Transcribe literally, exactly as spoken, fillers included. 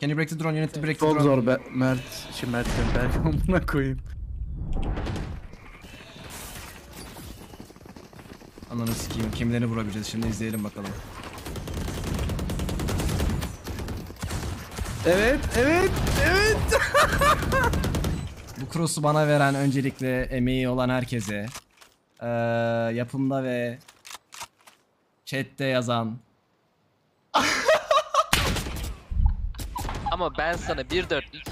Can you break the drone? You need to break the drone. Çok zor be Mert. Şimdi Mert ben buna koyayım. Ananı sikeyim. Kimlerini vurabileceğiz? Şimdi izleyelim bakalım. Evet, evet, evet. Bu cross'u bana veren, öncelikle emeği olan herkese, ee, yapımda ve chat'te yazan. Ama ben sana bir dörtlük